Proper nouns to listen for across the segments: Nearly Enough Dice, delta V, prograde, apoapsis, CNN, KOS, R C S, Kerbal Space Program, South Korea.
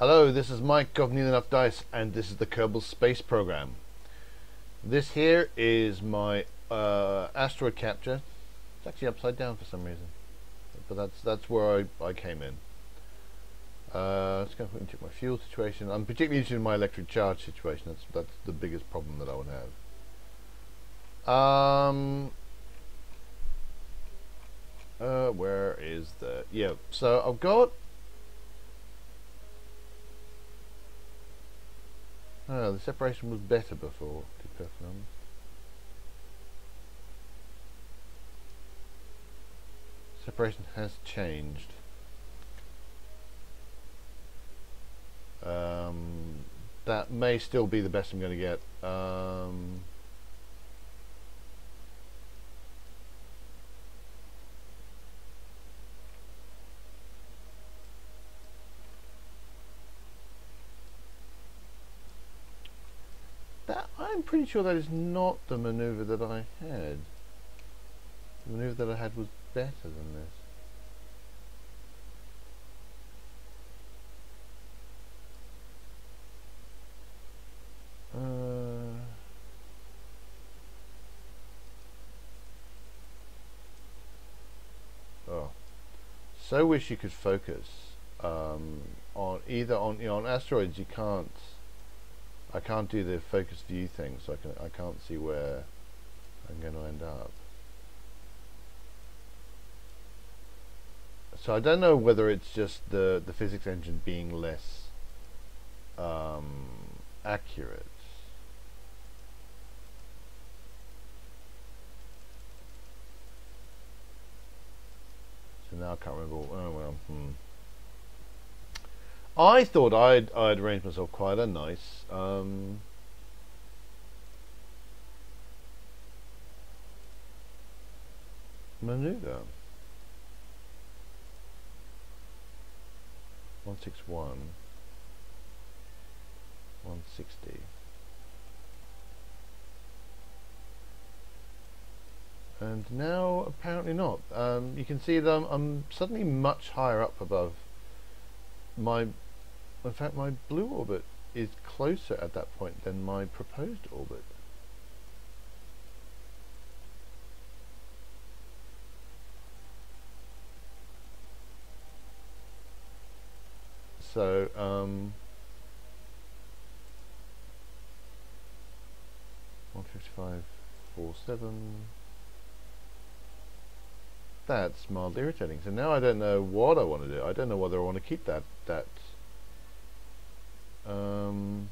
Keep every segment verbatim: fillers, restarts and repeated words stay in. Hello, this is Mike of Nearly Enough Dice, and this is the Kerbal Space Program. This here is my uh, asteroid capture. It's actually upside down for some reason, but that's that's where I, I came in. Uh, let's go into my fuel situation. I'm particularly interested in my electric charge situation. That's that's the biggest problem that I would have. Um. Uh, where is the yeah? So I've got. Oh, the separation was better before, to be perfectly honest. Separation has changed. Um, that may still be the best I'm going to get. Um, I'm pretty sure that is not the maneuver that I had. The maneuver that I had was better than this. Uh, oh, so wish you could focus um, on either on you know, on asteroids. You can't. I can't do the focus view thing, so I, can, I can't see where I'm going to end up. So I don't know whether it's just the, the physics engine being less um, accurate. So now I can't remember. Oh well. Hmm. I thought I'd, I'd arranged myself quite a nice um, maneuver. one sixty-one. one sixty. And now apparently not. Um, you can see that I'm, I'm suddenly much higher up above my. In fact, my blue orbit is closer at that point than my proposed orbit. So, um, one fifty-five point four seven. That's mildly irritating. So now I don't know what I want to do. I don't know whether I want to keep that that. Um,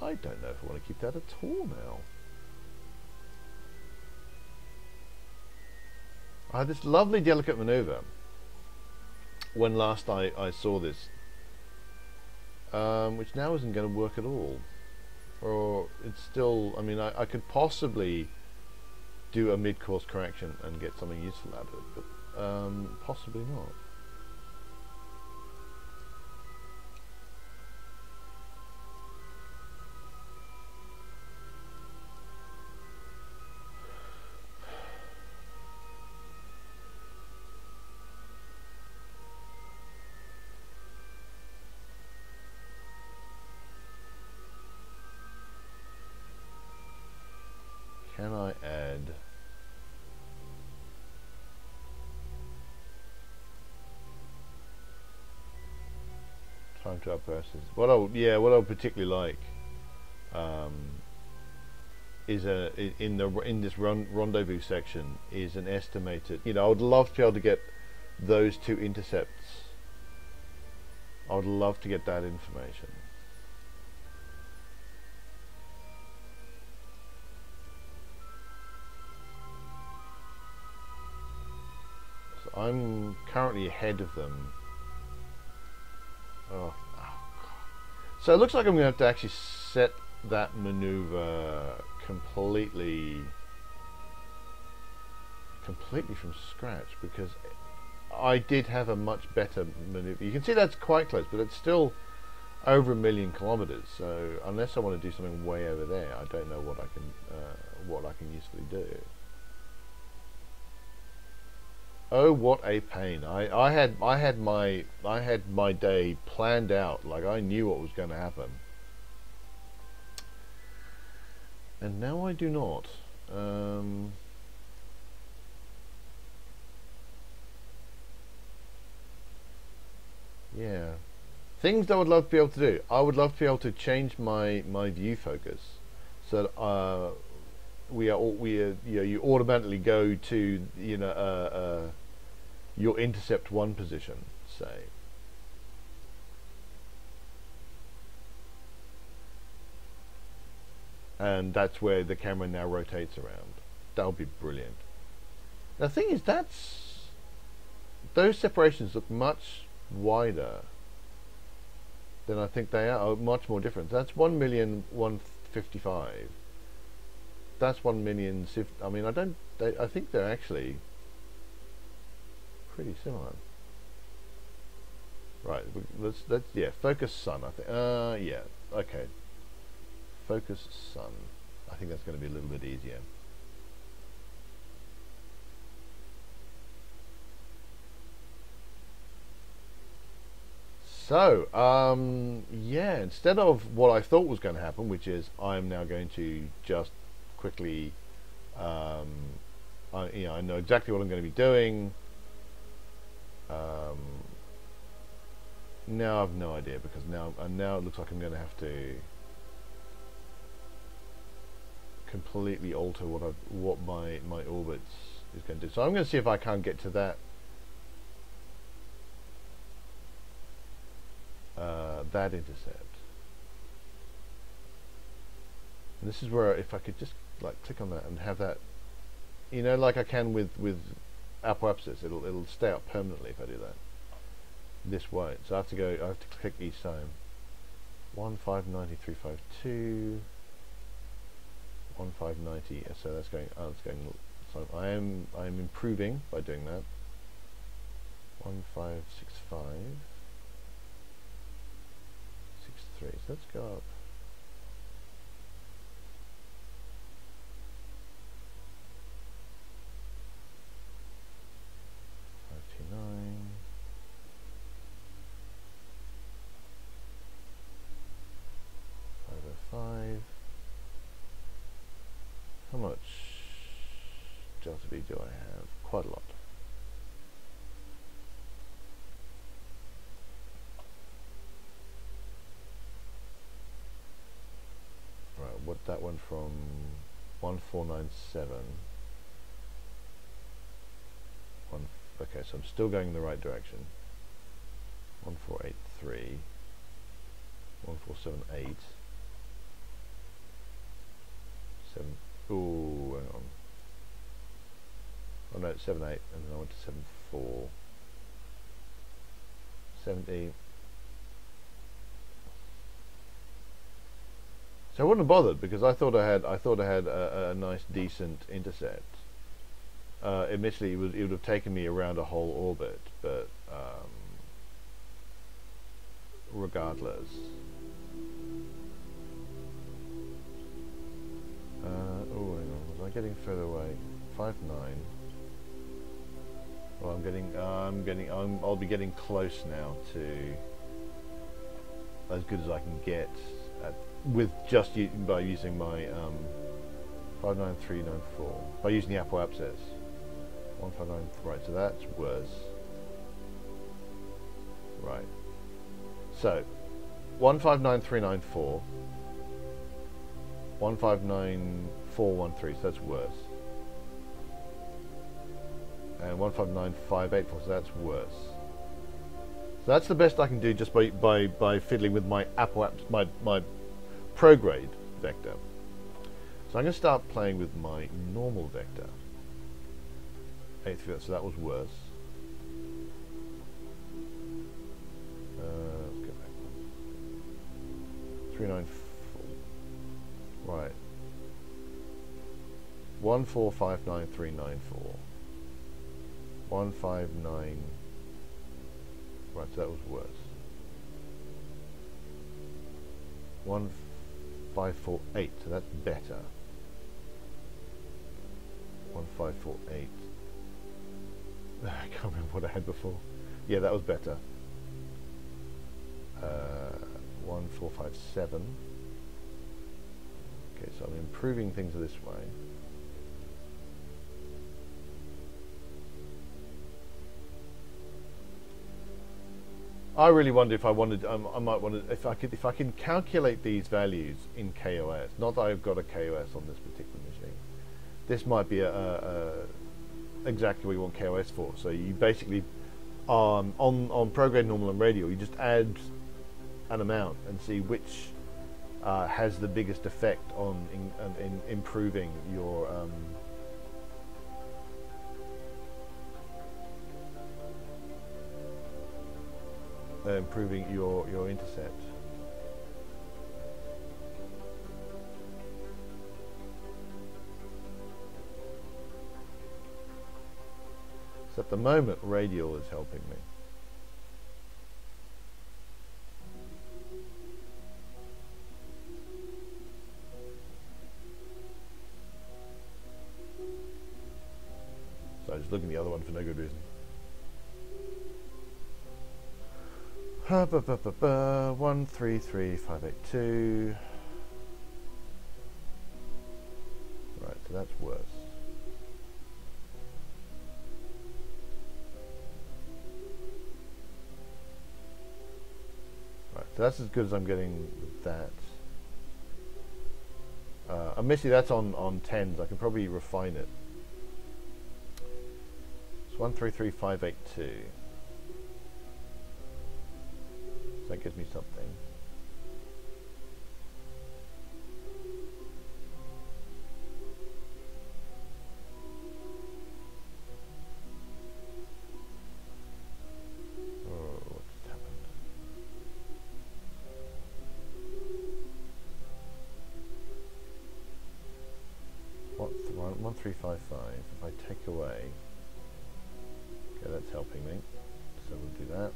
I don't know if I want to keep that at all now. I had this lovely delicate maneuver when last I, I saw this, um, which now isn't going to work at all. Or it's still, I mean, I, I could possibly do a mid-course correction and get something useful out of it, but um, possibly not. Can I add? Time to up versus. What I would, yeah, what I would particularly like um, is a in the in this rendezvous section is an estimated. You know, I would love to be able to get those two intercepts. I would love to get that information. I'm currently ahead of them. Oh, oh God. So it looks like I'm going to have to actually set that maneuver completely, completely from scratch, because I did have a much better maneuver. You can see that's quite close, but it's still over a million kilometers. So unless I want to do something way over there, I don't know what I can, uh, what I can usefully do. Oh, what a pain. I, I had I had my I had my day planned out, like I knew what was going to happen. And now I do not. Um, yeah. Things I would love to be able to do. I would love to be able to change my, my view focus. So that, uh, we are all, we are, you know, you automatically go to, you know, uh, uh, your intercept one position, say. And that's where the camera now rotates around. That would be brilliant. The thing is, that's, those separations look much wider than I think they are. Oh, much more different. That's one million one hundred fifty-five. That's one million. I mean, I don't. They, I think they're actually pretty similar. Right. Let's. Let's. Yeah. Focus sun. I think. Uh. Yeah. Okay. Focus sun. I think that's going to be a little bit easier. So, um, yeah, instead of what I thought was going to happen, which is I'm now going to just quickly, um, I, you know, I know exactly what I'm going to be doing. Um, now I've no idea, because now, and now it looks like I'm going to have to completely alter what I've, what my my orbits is going to do. So I'm going to see if I can't get to that uh, that intercept. And this is where, if I could just like click on that and have that, you know, like I can with with apoapsis, it'll it'll stay up permanently if I do that. This won't. So I have to go. I have to click each time. One five ninety three five two. one five ninety, so that's going, oh, that's going, so I am, I am improving by doing that. one five six five six three, so let's go up. five two nine. five oh five. How much delta V do I have? Quite a lot. Right, what, that one from one four nine seven. One, okay, so I'm still going in the right direction. one four eight three. one four seven eight. seven. Ooh, hang on. Oh no, it's seven eight, and then I went to seven four. seventy. So I wouldn't have bothered, because I thought I had I thought I had a, a nice decent intercept. Uh, initially, it would it would have taken me around a whole orbit, but um, regardless. Uh, oh, hang on, was I getting further away? five nine. Well, I'm getting, uh, I'm getting, I'm, I'll be getting close now to as good as I can get at, with just u by using my um, five nine three nine four, by using the apoapsis. one five nine, right, so that's worse. Right. So, one five nine three nine four. one five nine four one three, so that's worse. And one five nine five eight four, so that's worse. So that's the best I can do just by by, by fiddling with my apoapsis, my my prograde vector. So I'm going to start playing with my normal vector. eight three, so that was worse. Uh, let's go back. three nine four. Right. One four five nine three nine four. One five nine. Right, so that was worse. One five four eight. So that's better. One five four eight. I can't remember what I had before. Yeah, that was better. Uh, one, four, five, seven. Okay, so I'm improving things this way. I really wonder if I wanted, um, I might want to, if I could, if I can calculate these values in K O S. Not that I've got a K O S on this particular machine. This might be a, a, a exactly what you want K O S for. So you basically, um, on on prograde, normal, and radial, you just add an amount and see which uh, has the biggest effect on in, in, in improving your. Um, Uh, improving your, your intercept. So at the moment, radial is helping me. So I just look at the other one for no good reason. Uh, buh, buh, buh, buh. One, three, three, five, eight, two. Right, so that's worse. Right, so that's as good as I'm getting with that. Uh, I'm missing that's on on tens. I can probably refine it. It's one, three, three, five, eight, two. That gives me something. Oh, what just happened? What's the one? One, three, five, five. If I take away, okay, that's helping me. So we'll do that.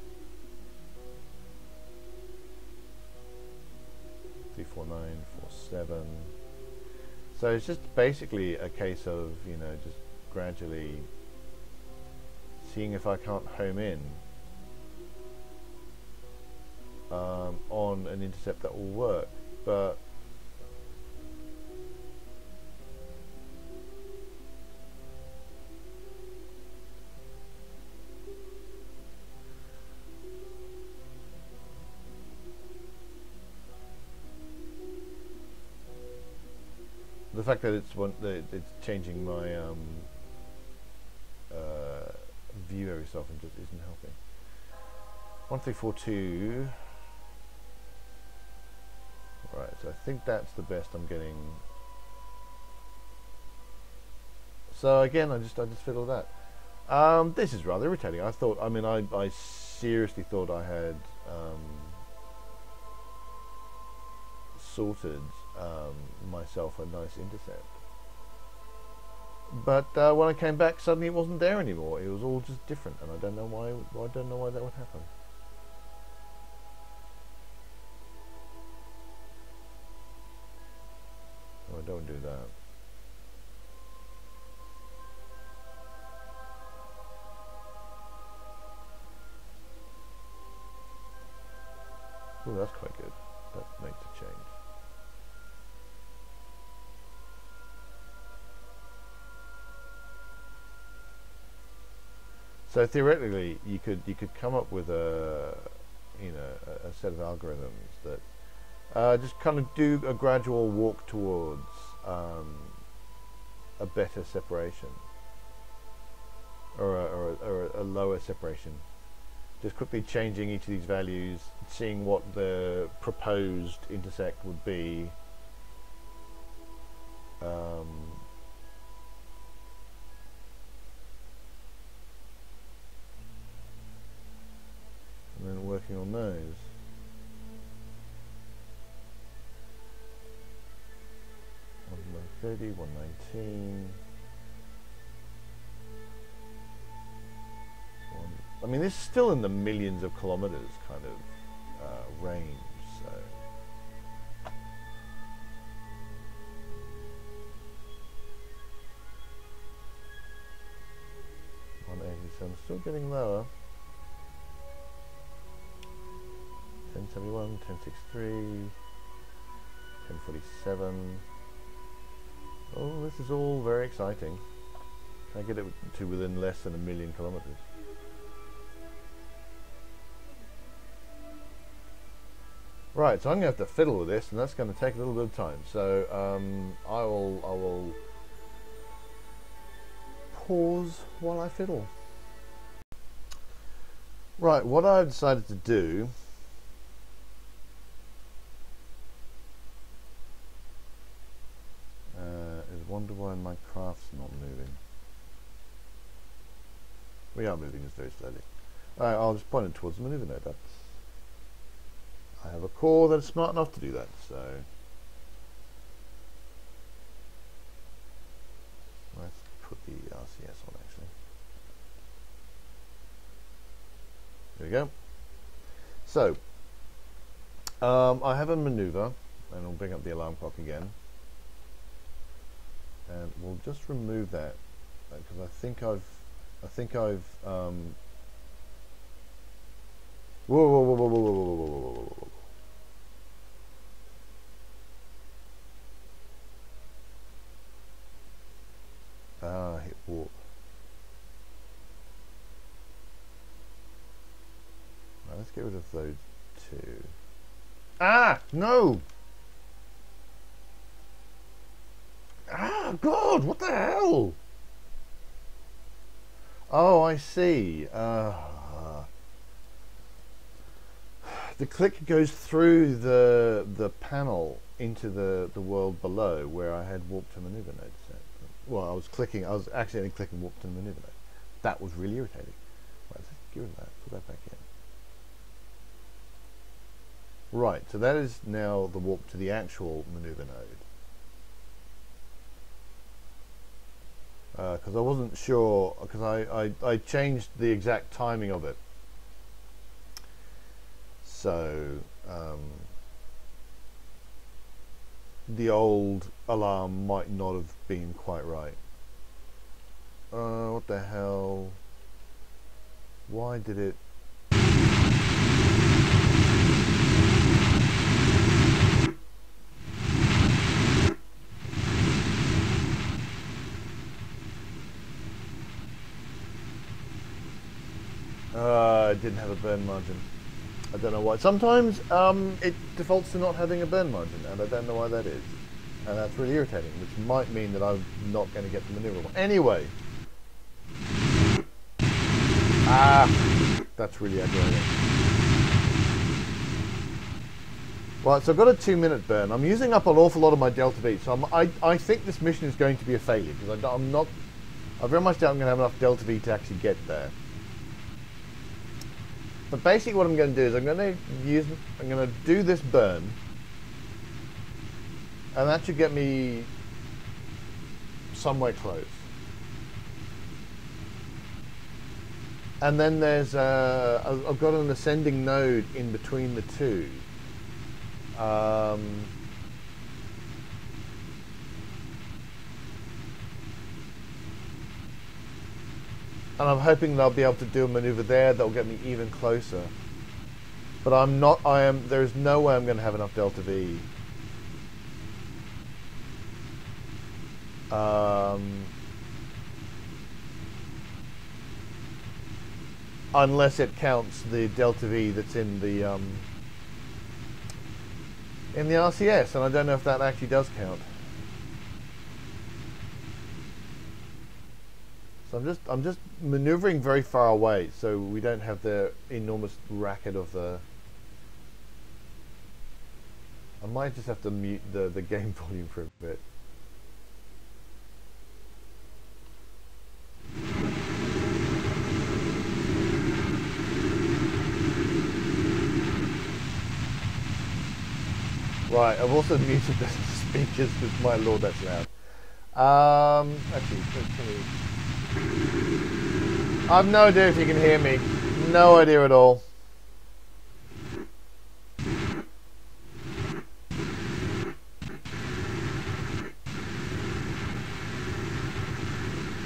three four nine four seven. So it's just basically a case of, you know, just gradually seeing if I can't home in um, on an intercept that will work, but the fact that it's one, that it's changing my um, uh, view every so often just isn't helping. One three four two. Right, so I think that's the best I'm getting. So again, I just I just fiddle that. Um, this is rather irritating. I thought, I mean, I I seriously thought I had um, sorted. Um, myself a nice intercept, but uh, when I came back, suddenly it wasn't there anymore. It was all just different, and I don't know why. I don't know why that would happen. Oh, I don't do that. Oh, that's quite good. That makes a change. So theoretically, you could you could come up with a you know a, a set of algorithms that uh, just kind of do a gradual walk towards um, a better separation or a, or, a, or a lower separation. Just quickly changing each of these values, seeing what the proposed intersect would be. Um, And then working on those. one thirty, one nineteen. One, I mean, this is still in the millions of kilometers kind of uh, range, so. so I'm still getting lower. ten seventy-one, ten sixty-three, ten forty-seven. Oh, this is all very exciting. Can I get it to within less than a million kilometers? Right, so I'm going to have to fiddle with this, and that's going to take a little bit of time. So um, I will, I will pause while I fiddle. Right, what I decided to do uh, is wonder why my craft's not moving. We are moving this very slowly. All right, I'll just point it towards the maneuver node. That's I have a core that's smart enough to do that, so let's put the R C S on actually. There we go. So um, I have a maneuver, and I'll bring up the alarm clock again, and we'll just remove that because I think I've, I think I've. Um, whoa! Whoa! Whoa! Whoa! Whoa! Whoa! Whoa! Whoa! Whoa! Whoa! Whoa! Ah, hit warp. Right, let's get rid of those two. Ah, no! Ah, God, what the hell? Oh, I see. Uh, the click goes through the the panel into the, the world below where I had warp to maneuver node set. Well, I was clicking, I was accidentally clicking warp to maneuver node. That was really irritating. Right, let's get rid of that, put that back in. Right, so that is now the warp to the actual maneuver node. Because uh, I wasn't sure, because I, I, I changed the exact timing of it. So, um, the old alarm might not have been quite right. Uh, what the hell? Why did it? Uh, I didn't have a burn margin. I don't know why. Sometimes um, it defaults to not having a burn margin, and I don't know why that is. And that's really irritating, which might mean that I'm not going to get the maneuver one. Anyway! Ah! That's really aggravating. Right, so I've got a two minute burn. I'm using up an awful lot of my Delta V, so I'm, I, I think this mission is going to be a failure, because I'm not... I very much doubt I'm going to have enough Delta V to actually get there. But basically what I'm going to do is I'm going to use, I'm going to do this burn, and that should get me somewhere close. And then there's, uh, I've got an ascending node in between the two. Um, And I'm hoping that I'll be able to do a maneuver there that'll get me even closer. But I'm not, I am, there is no way I'm going to have enough Delta V. Um, unless it counts the Delta V that's in the, um, in the R C S, and I don't know if that actually does count. So I'm just I'm just maneuvering very far away, so we don't have the enormous racket of the. I might just have to mute the the game volume for a bit. Right, I've also muted the speakers because my lord, that's loud. Um, actually, can we? I've no idea if you can hear me. No idea at all.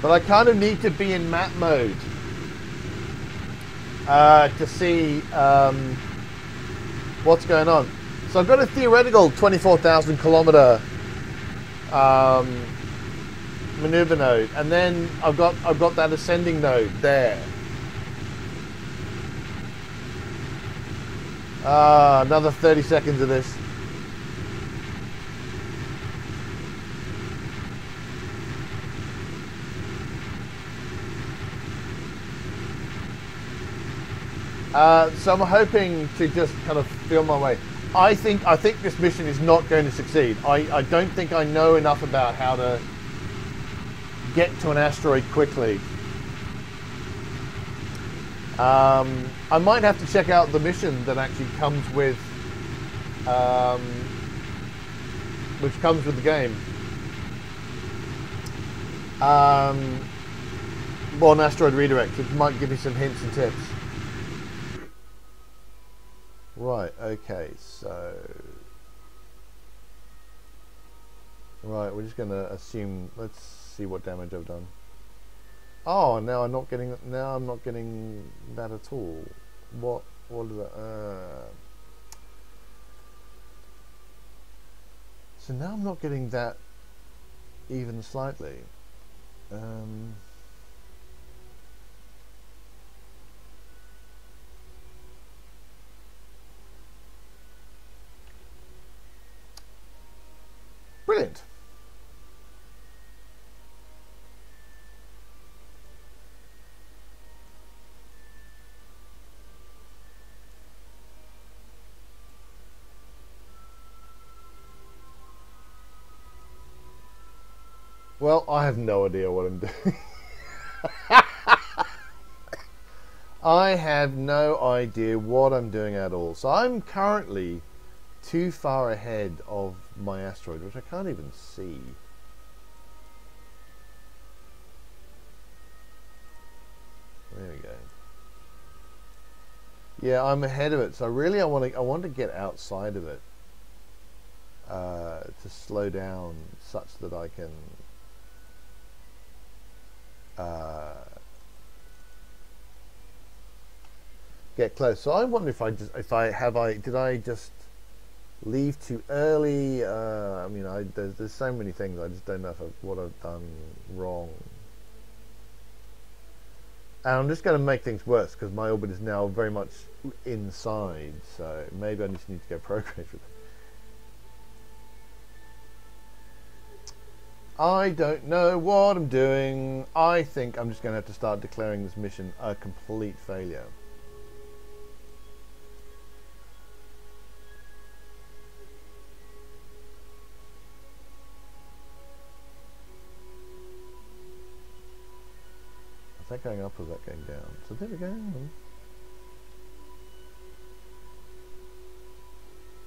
But I kind of need to be in map mode uh, to see um, what's going on. So I've got a theoretical twenty-four thousand kilometer um, maneuver node, and then I've got I've got that ascending node there. Ah, uh, another thirty seconds of this. Uh, so I'm hoping to just kind of feel my way. I think I think this mission is not going to succeed. I, I don't think I know enough about how to get to an asteroid quickly. Um, I might have to check out the mission that actually comes with, um, which comes with the game. Um, or an asteroid redirect, which might give me some hints and tips. Right, okay, so... Right, we're just going to assume... Let's see what damage I've done. Oh, now I'm not getting... Now I'm not getting that at all. What... What is that? Uh, so now I'm not getting that even slightly. Um... Brilliant. Well, I have no idea what I'm doing. I have no idea what I'm doing at all. So I'm currently too far ahead of my asteroid, which I can't even see. There we go. Yeah, I'm ahead of it, so really I want to I want to get outside of it uh, to slow down such that I can uh, get close. So I wonder if I just if I have I did I just leave too early. Uh, I mean, I, there's, there's so many things. I just don't know if I've, what I've done wrong. And I'm just going to make things worse because my orbit is now very much inside. So maybe I just need to go progress with it. I don't know what I'm doing. I think I'm just going to have to start declaring this mission a complete failure. Is that going up or is that going down? So there we go.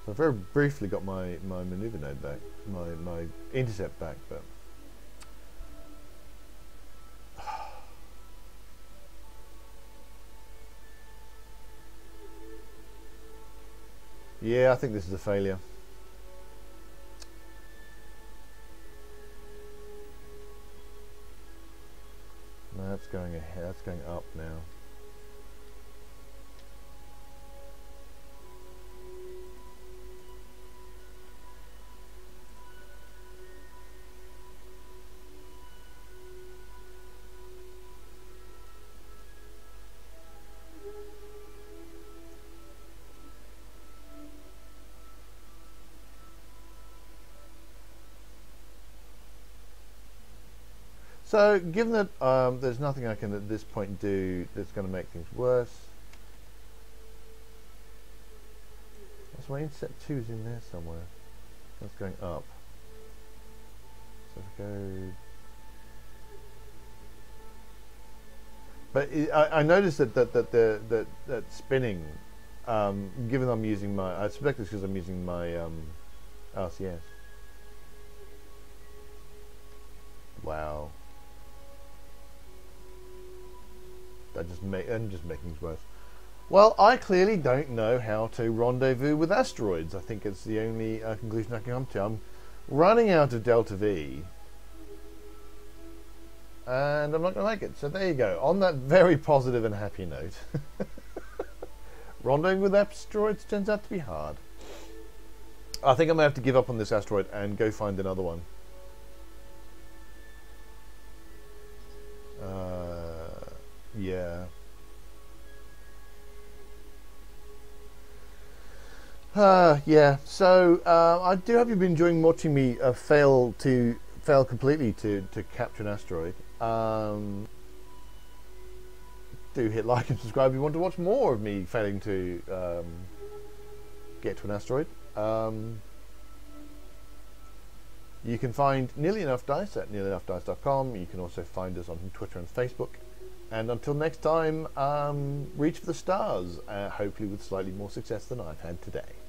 So I very briefly got my, my maneuver node back, my, my intercept back, but... yeah, I think this is a failure. No, that's going ahead. That's going up now. So, given that um, there's nothing I can at this point do that's going to make things worse. That's why intercept two is in there somewhere. That's going up. So, if I go... But it, I, I noticed that that, that, that, that, that spinning, um, given I'm using my... I suspect it's because I'm using my um, R C S. Wow. That just make and just making things worse. Well, I clearly don't know how to rendezvous with asteroids. I think it's the only uh, conclusion I can come to. I'm running out of delta V, and I'm not going to make it. So there you go. On that very positive and happy note. Rendezvous with asteroids turns out to be hard. I think I'm going to have to give up on this asteroid and go find another one. Uh, yeah. Uh, yeah, so uh, I do hope you've been enjoying watching me uh, fail to fail completely to, to capture an asteroid. Um, do hit like and subscribe if you want to watch more of me failing to um, get to an asteroid. Um, you can find Nearly Enough Dice at nearly enough dice dot com. You can also find us on Twitter and Facebook. And until next time, um, reach for the stars, uh, hopefully with slightly more success than I've had today.